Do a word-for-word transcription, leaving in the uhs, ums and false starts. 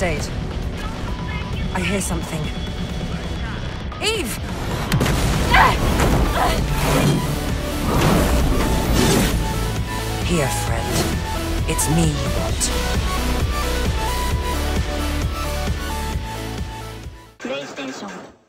state. I hear something. EVE! Here, friend. It's me you want. PlayStation.